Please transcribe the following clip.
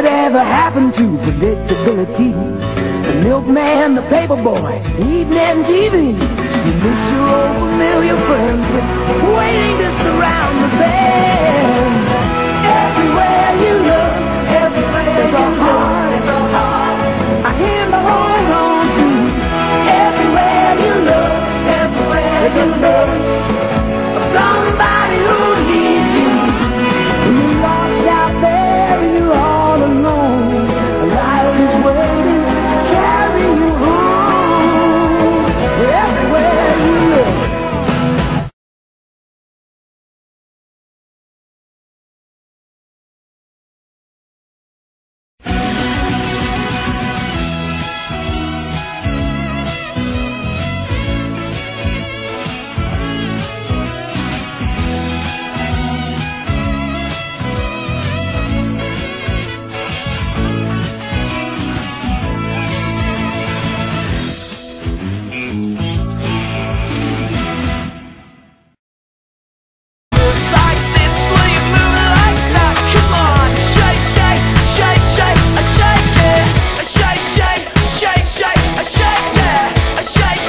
Whatever happened to predictability? The milkman, the paperboy, evening TV. You miss your old familiar friends waiting just around the bend. Everywhere you look, everywhere there's a heart, it's a heart. I hear my heart on too. Everywhere you look, everywhere there's a love.